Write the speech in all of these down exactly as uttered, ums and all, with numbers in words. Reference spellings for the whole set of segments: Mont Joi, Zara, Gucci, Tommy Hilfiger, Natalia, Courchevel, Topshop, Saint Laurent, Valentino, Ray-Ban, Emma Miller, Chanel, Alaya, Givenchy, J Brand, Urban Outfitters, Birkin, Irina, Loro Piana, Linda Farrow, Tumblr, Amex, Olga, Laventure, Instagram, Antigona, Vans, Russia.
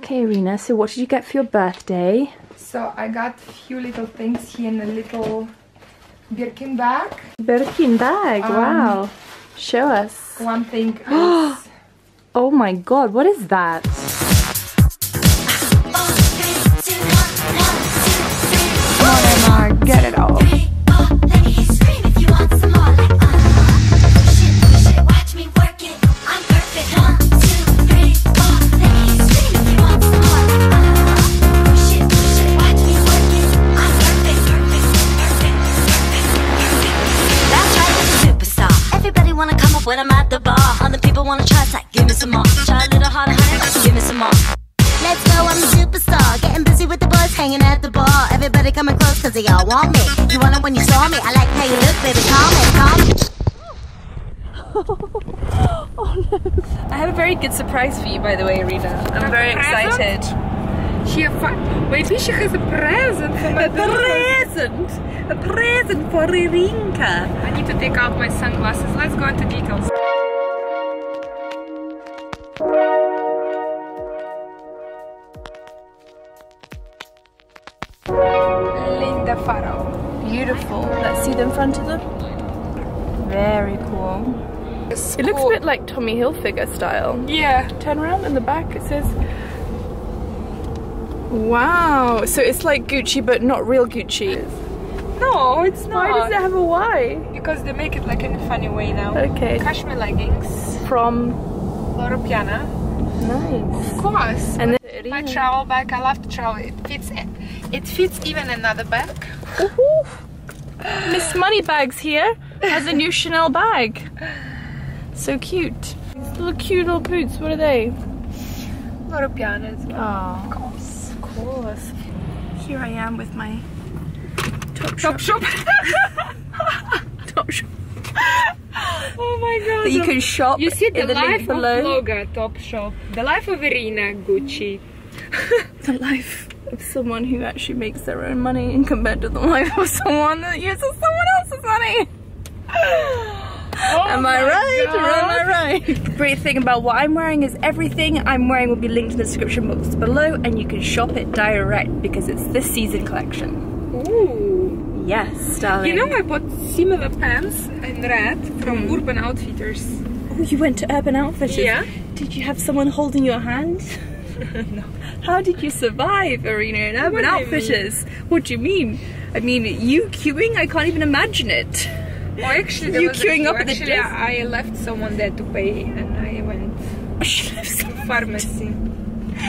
Okay, Irina, so what did you get for your birthday? So I got a few little things here in a little Birkin bag. Birkin bag, um, wow. Show us. One thing is... Oh my god, what is that? Come on, Emma, get it all. When I'm at the bar, other people wanna try, it's like, give me some more. Try a little harder, honey, like, give me some more. Let's go, I'm a superstar. Getting busy with the boys, hanging at the bar. Everybody coming close, cause they all want me. You want it when you saw me, I like how you look, baby, call me, call me. Oh, oh no. I have a very good surprise for you, by the way, Irina. I'm a very present? excited. She a Maybe she has a present for my A present! Daughter. A present for Irinka. I need to take out my sunglasses. Let's go into details. Linda Farrow. Beautiful. Let's see them in front of them. Very cool. It looks a bit like Tommy Hilfiger style. Yeah. Turn around in the back. It says... Wow. So it's like Gucci, but not real Gucci. No, it's not. Why does it have a Y? Because they make it like in a funny way now. Okay. Cashmere leggings. From? Loro Piana. Nice. Of course. And then my travel bag, I love to travel. It fits, it fits even another bag. Miss Moneybags here has a new Chanel bag. So cute. These little cute little boots, what are they? Loro Piana as well. Oh. Of course. Of course. Here I am with my Topshop. Topshop. Topshop. Oh my god. That you can shop. You see the, in the life link below. of blogger Topshop. The life of Irina Gucci. The life of someone who actually makes their own money and compared to the life of someone that uses someone else's money. Oh Am I right god. or am I right? The great thing about what I'm wearing is everything I'm wearing will be linked in the description box below, and you can shop it direct because it's this season collection. Ooh. Yes, darling. You know, I bought similar pants in red from mm. Urban Outfitters. Oh, you went to Urban Outfitters? Yeah. Did you have someone holding your hand? No. How did you survive, Irina, in Urban what Outfitters? What do you mean? I mean, you queuing? I can't even imagine it. Oh, actually, there you was queuing a, up actually, at the desk. I left someone there to pay, and I went she left to pharmacy.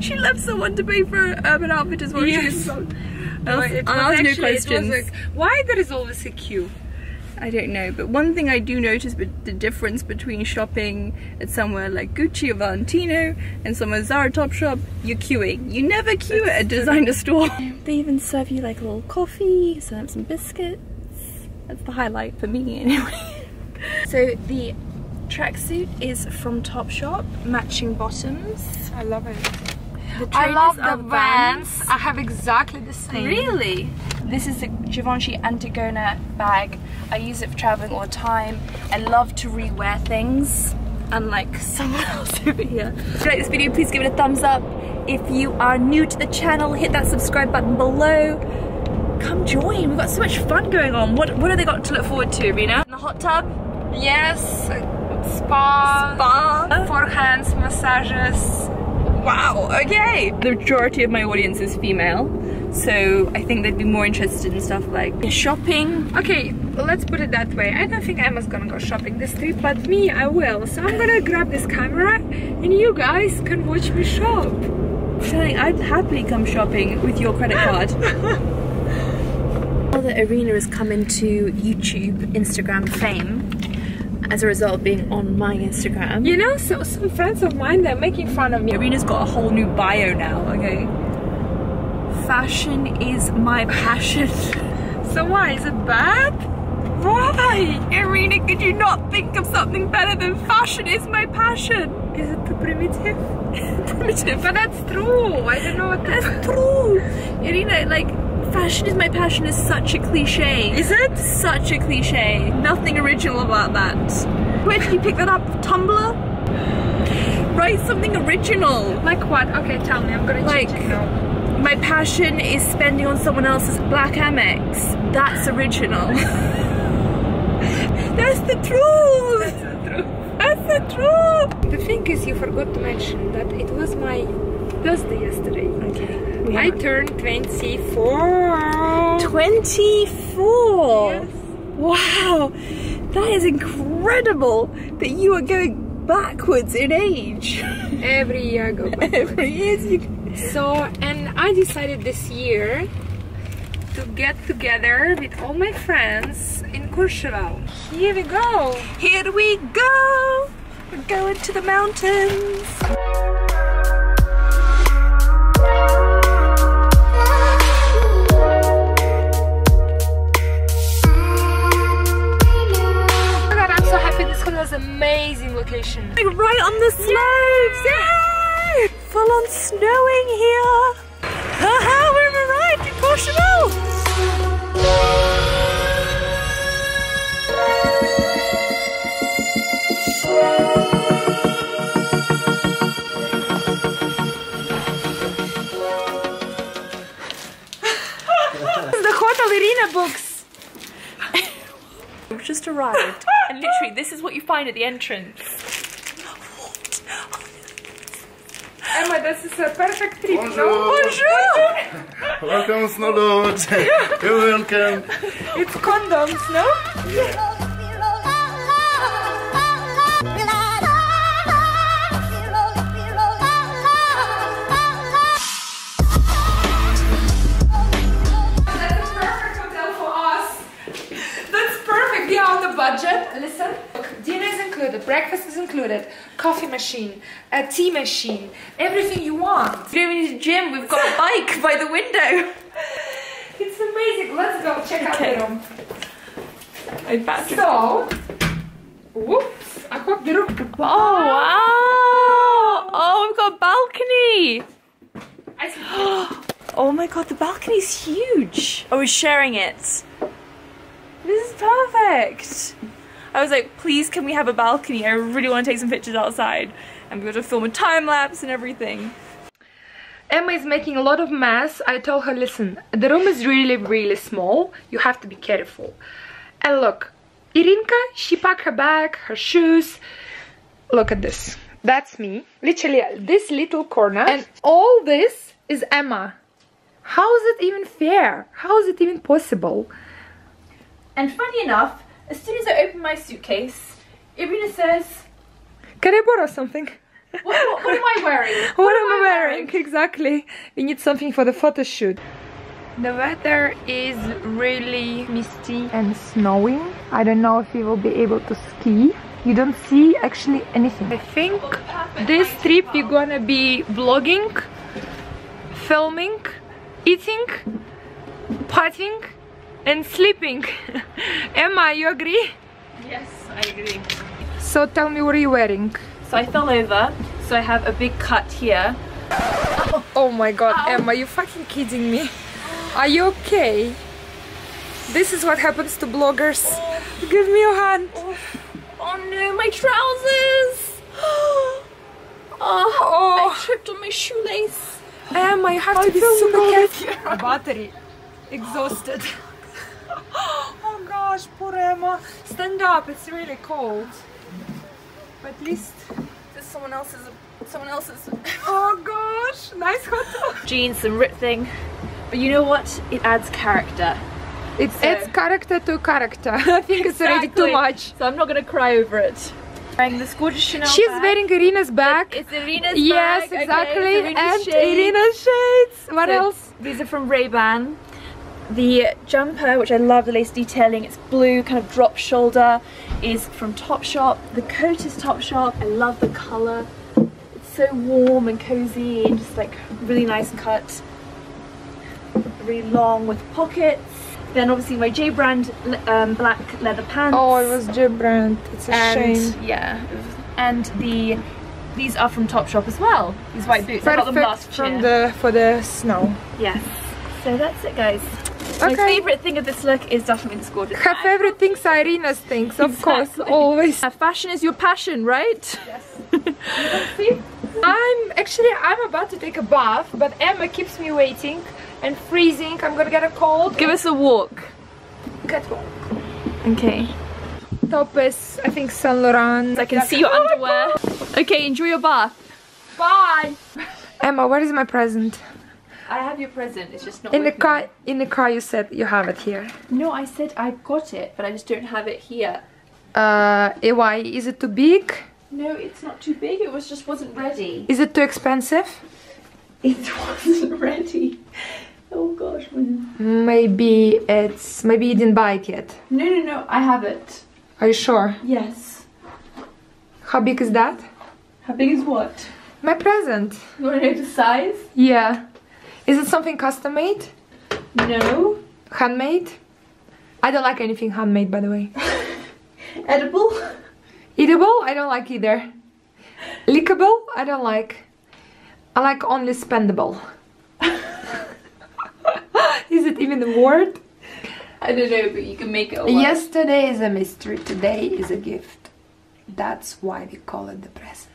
She left someone to pay for Urban Outfitters while yes. she was on. No, it was actually, no questions. It was like, why there is always a queue? I don't know, but one thing I do notice but the difference between shopping at somewhere like Gucci or Valentino and somewhere Zara, Topshop, you're queuing. You never queue That's at a designer store. They even serve you like a little coffee, serve some biscuits. That's the highlight for me anyway. So the tracksuit is from Topshop, matching bottoms. I love it. I love the Vans. Vans. I have exactly the same. Really? This is the Givenchy Antigona bag. I use it for traveling all the time. I love to re-wear things, unlike someone else over here. If you like this video, please give it a thumbs up. If you are new to the channel, hit that subscribe button below. Come join. We've got so much fun going on. What What have they got to look forward to, Irina? The hot tub? Yes. Spa. Spa. Four hands massages. Wow, okay! The majority of my audience is female, so I think they'd be more interested in stuff like shopping. Okay, let's put it that way. I don't think Emma's gonna go shopping this trip, but me, I will. So I'm gonna grab this camera and you guys can watch me shop. Darling, I'd happily come shopping with your credit card. Now that Irina has come into YouTube, Instagram fame, as a result of being on my Instagram. You know, so some friends of mine, they're making fun of me. Irina's got a whole new bio now, okay? Fashion is my passion. So why, is it bad? Why? Irina, could you not think of something better than fashion is my passion? Is it too primitive? Primitive. But that's true. I don't know what that's true. Irina, like, fashion is my passion is such a cliche. Is it? Such a cliche. Nothing original about that. Where did you pick that up? Tumblr? write something original. Like what? Okay, tell me. I'm gonna change like, it now. My passion is spending on someone else's black Amex. That's original. That's the truth. That's the truth. That's the truth. The thing is, you forgot to mention that it was my birthday yesterday. Okay. Yeah. I turned twenty-four. twenty-four. Yes. Wow, that is incredible that you are going backwards in age. Every year I go backwards. Every year you. So, and I decided this year to get together with all my friends in Courchevel. Here we go! Here we go! We're going to the mountains! Oh my god, I'm so happy. This hotel is an amazing location. Like right on the slopes! Yeah! Full on snowing here. Haha, we've arrived in Courchevel. This is the hotel Irina books. We've just arrived, and literally, this is what you find at the entrance. Emma, this is a perfect trip. Bonjour! Bonjour. Welcome, snowboards! You're welcome! It's condoms, no? Yeah. That's a perfect hotel for us! That's perfect! We are on the budget. Listen. Dinner is included, breakfast is included, coffee machine, a tea machine, everything you want. We don't need a gym, we've got a bike by the window. It's amazing. Let's go check okay. out the room. So, whoops, I got the room. Oh, wow. Oh, we've got a balcony. I see. Oh my god, the balcony's huge. Oh, we're sharing it. This is perfect. I was like, please can we have a balcony? I really want to take some pictures outside and be able to film a time lapse and everything. Emma is making a lot of mess. I told her, listen, the room is really, really small. You have to be careful. And look, Irinka, she packed her bag, her shoes. Look at this. That's me. Literally, this little corner. And all this is Emma. How is it even fair? How is it even possible? And funny enough, as soon as I open my suitcase, Irina says, can I borrow something? What, what, what am I wearing? What, what am I wearing? wearing? Exactly. We need something for the photo shoot. The weather is really misty and snowing. I don't know if we will be able to ski. You don't see actually anything. I think this trip you're gonna be vlogging, filming, eating, partying, and sleeping. Emma, you agree? Yes, I agree. So tell me, what are you wearing? So I fell over, so I have a big cut here. Oh, oh my god, Ow. Emma, you're fucking kidding me. Are you okay? This is what happens to bloggers. Oh. Give me your hand. Oh, oh no, my trousers. Oh, oh. I tripped on my shoelace. Emma, you have I to be super careful. Battery, exhausted. Oh gosh, poor Emma. Stand up, it's really cold. But at least there's someone else's. Someone else's. Oh gosh, nice hot jeans and ripped thing. But you know what? It adds character. It so, adds character to character. I think exactly. It's already too much. So I'm not gonna cry over it. Wearing this gorgeous Chanel She's bag. wearing Irina's bag. It's, it's Irina's yes, bag. Yes, exactly. Okay, Irina's and shades. Irina's shades. What so, else? These are from Ray-Ban. The jumper, which I love the lace detailing, it's blue, kind of drop shoulder, is from Topshop. The coat is Topshop. I love the colour. It's so warm and cozy and just like really nice cut. Really long with pockets. Then obviously my J Brand um, black leather pants. Oh, it was J Brand. It's a and, shame. Yeah. And the these are from Topshop as well. These white boots. Perfect I got them last year. From the, for the snow. Yes. So that's it, guys. Okay. My favorite thing of this look is definitely the score. Her favorite things are Irina's things, of exactly. course, always. Fashion is your passion, right? Yes. You can see? I'm actually I'm about to take a bath, but Emma keeps me waiting and freezing. I'm gonna get a cold. Give us a walk. Catwalk. Okay. Top is I think Saint Laurent. I can yeah. see your oh underwear. Okay, enjoy your bath. Bye. Emma, where is my present? I have your present. It's just not in the car. In the car, you said you have it here. No, I said I got it, but I just don't have it here. Uh, why? Is it too big? No, it's not too big. It was just wasn't ready. Is it too expensive? It wasn't ready. Oh gosh. Maybe it's maybe you didn't buy it yet. No, no, no. I have it. Are you sure? Yes. How big is that? How big is what? My present. You want to know the size? Yeah. Is it something custom made? No. Handmade? I don't like anything handmade, by the way. Edible? Eatable? I don't like either. Lickable? I don't like. I like only spendable. Is it even a word? I don't know, but you can make it a word. Yesterday is a mystery, today is a gift. That's why we call it the present.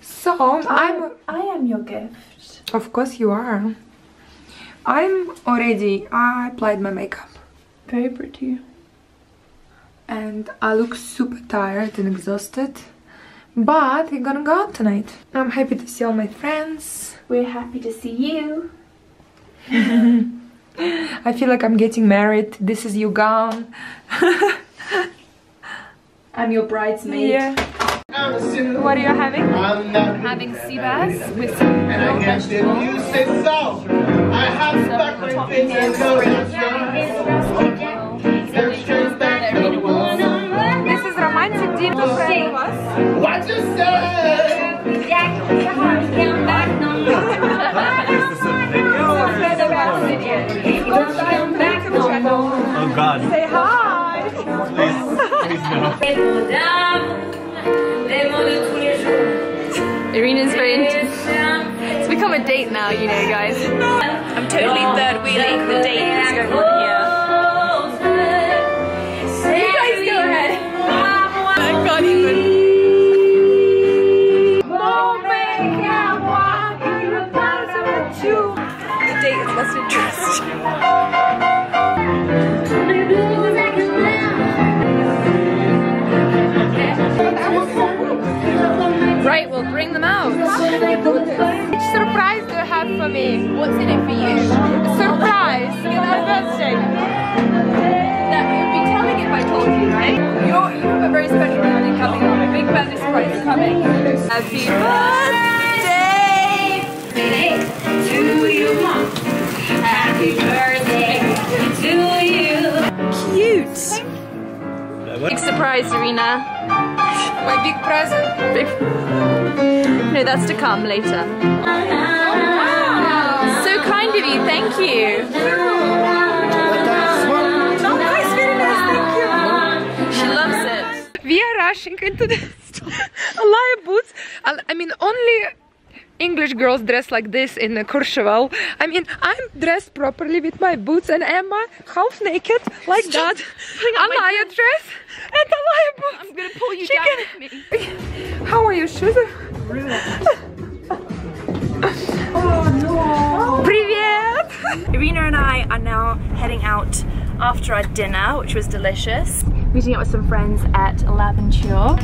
So I'm I am your gift. Of course you are. I'm already I applied my makeup. Very pretty. And I look super tired and exhausted, but we're gonna go out tonight. I'm happy to see all my friends. We're happy to see you. I feel like I'm getting married. This is your gown. I'm your bridesmaid. Yeah. What are you having? I'm having sea bass with some and vegetables. You say so. I have stuck my fingers. This is romantic dinner for us. What you say? Oh God. Say hi. Please, please no. Irina's very intense. It's become a date now, you know, guys. I'm totally third wheeling the date that's going on here. Right, we'll bring them out. Which surprise do you have for me? What's in it for you? A surprise! It's our birthday. That we would be telling if I told you, right? You're, you have a very special birthday coming on. A big birthday surprise is coming. Happy birthday to you, Mom. Happy birthday to you. Cute. Big surprise, Irina. My big present. Big. No, that's to come later. Wow. So kind of you. Thank you. Oh, nice, very nice. Thank you. She loves it. We are rushing into the store. Alaya boots. I mean, only English girls dress like this in Courchevel. I mean, I'm dressed properly with my boots and Emma half naked like Stop. that. Alaya dress and Alaya boots. I'm gonna pull you she down can... with me. How are your shoes? Really? Oh no! Привет! Irina and I are now heading out after our dinner, which was delicious. Meeting up with some friends at Laventure.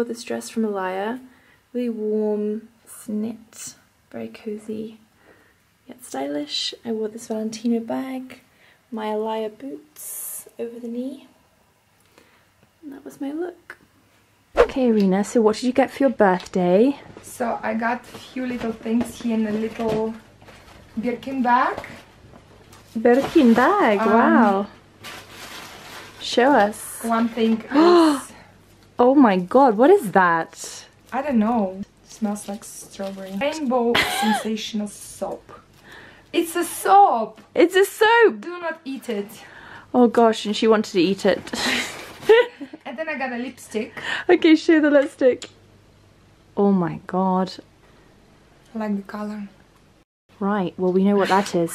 This dress from Alaya, really warm, it's knit, very cozy, yet stylish. I wore this Valentino bag, my Alaya boots over the knee, and that was my look. Okay, Irina, so what did you get for your birthday? So I got a few little things here in a little Birkin bag. Birkin bag, um, wow. Show us. One thing is... Oh my god, what is that? I don't know. It smells like strawberry. Rainbow sensational soap. It's a soap! It's a soap! Do not eat it. Oh gosh, and she wanted to eat it. And then I got a lipstick. Okay, show the lipstick. Oh my god. I like the color. Right, well we know what that is.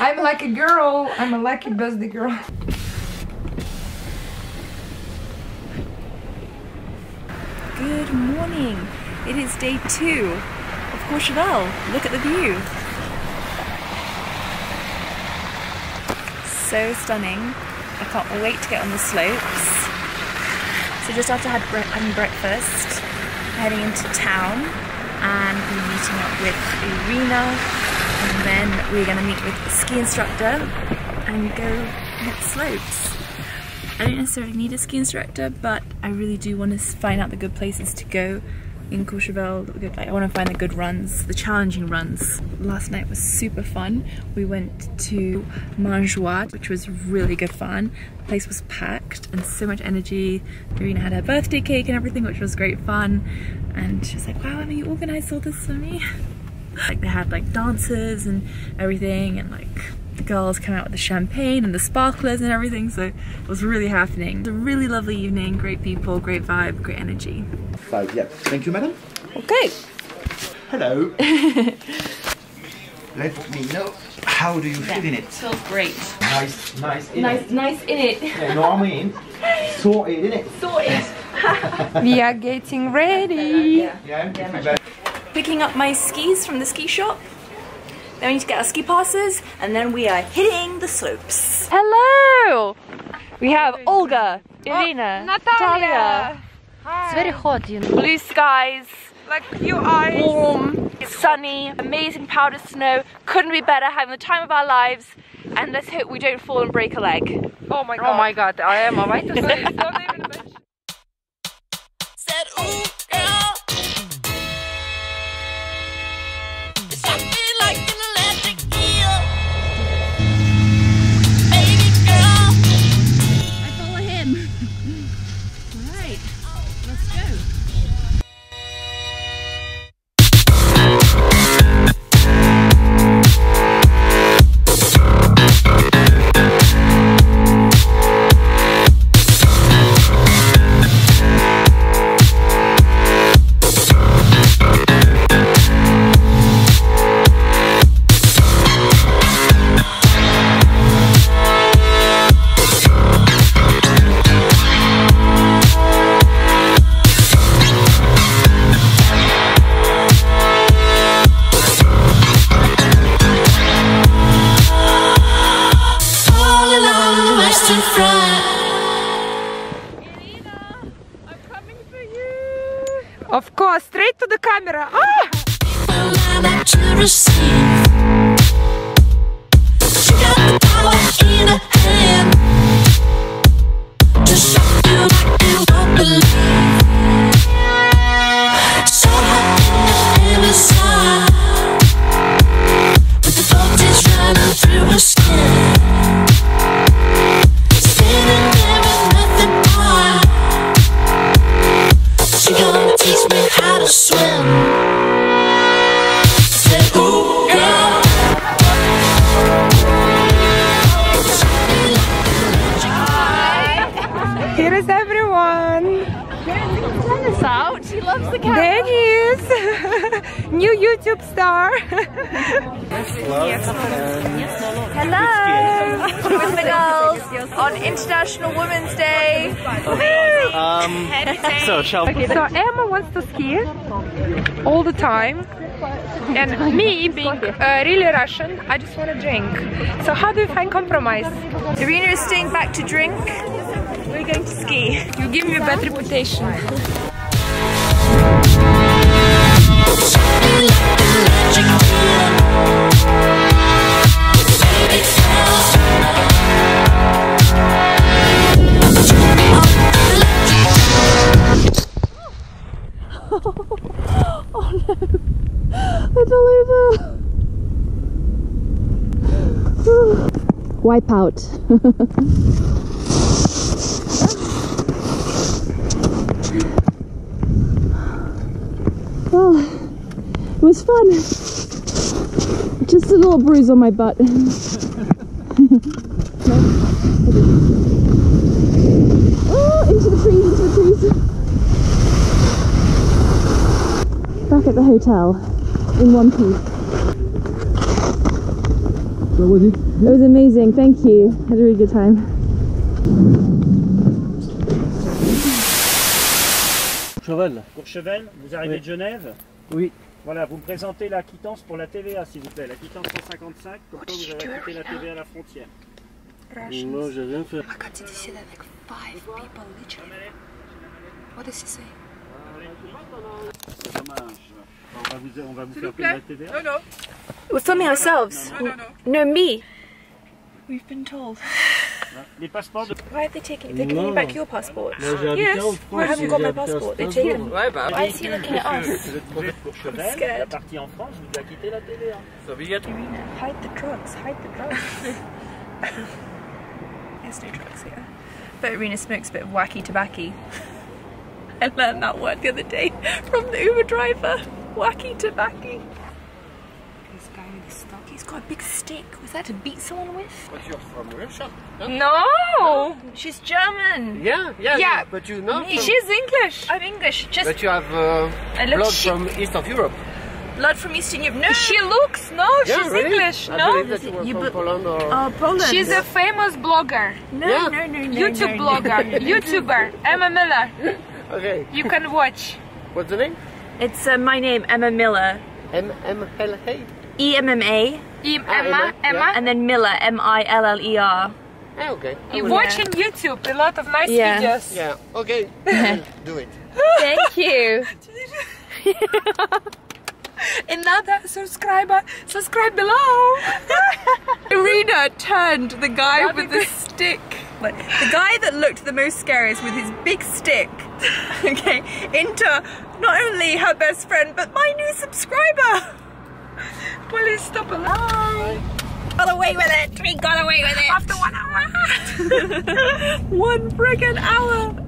I'm like a girl. I'm a lucky birthday girl. Good morning. It is day two of Courchevel. Look at the view. So stunning. I can't wait to get on the slopes. So just after having breakfast, heading into town and we're meeting up with Irina, and then we're going to meet with the ski instructor and go hit the slopes. I don't necessarily need a ski instructor, but I really do want to find out the good places to go in Courchevel. I want to find the good runs, the challenging runs. Last night was super fun. We went to Mont Joi, which was really good fun. The place was packed and so much energy. Irina had her birthday cake and everything, which was great fun. And she was like, wow, Emma, you organized all this for me. Like they had like dances and everything, and like the girls came out with the champagne and the sparklers and everything, so it was really happening. It was a really lovely evening, great people, great vibe, great energy. Five, yeah. Thank you, madam. Okay. Hello. Let me know, how do you yeah, feel in it? It feels great. Nice, nice in nice, it. Nice in it. Yeah, you know what I mean? Sorted in it. Sorted. We are getting ready. Yeah, yeah, yeah, yeah. Picking up my skis from the ski shop. Then we need to get our ski passes, and then we are hitting the slopes. Hello! We have Olga, Irina, oh, Natalia. Natalia. It's very hot, you know. Blue skies. Like blue eyes. Warm, sunny, amazing powder snow. Couldn't be better, having the time of our lives. And let's hope we don't fall and break a leg. Oh my god. Oh my god, I am alright. Okay, so Emma wants to ski all the time, and me being uh, really Russian, I just want to drink. So how do you find compromise? Irina is staying back to drink, we're going to ski. You give me a bad reputation. Oh no, it's all over. Wipe out. Well, it was fun. Just a little bruise on my butt. Oh, into the trees, into the trees. Back at the hotel in one piece. What was it? It was amazing, thank you. Had a really good time. Courchevel. Courchevel, vous arrivez oui. De Genève. Oui. Voilà, vous me présentez la quittance pour la T V A, s'il vous plaît. La quittance cent cinquante-cinq, comme ça vous avez quitté la T V A à la frontière. Russians. Non, j'ai rien fait. I got to see that like five people literally. What does he say? C'est dommage. On va vous, on va vous faire payer la T V A. Non, non. We're filming ourselves. No, no, no. No, me. We've been told. Why have they taken it? They're giving you back your passport. Yes. Why haven't you got my passport? They're taking it. Why is he looking at us? I'm scared. Irina, hide the drugs. Hide the drugs. There's no drugs here. But Irina smokes a bit of wacky tobacco. I learned that word the other day from the Uber driver. Wacky tobacco. He's got a big stick. Was that to beat someone with? But you're from Russia. Huh? No, no! She's German! Yeah, yeah, yeah. But you know... From... She's English! I'm English, just... But you have uh, blood she... from East of Europe. Blood from Eastern Europe? No! She looks... No, yeah, she's really? English! I no! That you were you from be... Poland or... Oh, Poland. She's yeah. a famous blogger. No, yeah. no, no, no, YouTube no, no, blogger. No, no. YouTuber. Emma Miller. Okay. You can watch. What's the name? It's uh, my name, Emma Miller. M M L A? E M M A, e ah, Emma, Emma, and then Miller, M I L L E R. Oh, okay. You're watching yeah. YouTube, a lot of nice yeah. videos. Yeah, okay, do it. Thank you. Another subscriber, subscribe below. Irina turned the guy with the stick. But the guy that looked the most scariest with his big stick, okay, into not only her best friend, but my new subscriber. Police stop alive! Got away with it! We got away with it! After one hour! One friggin' hour!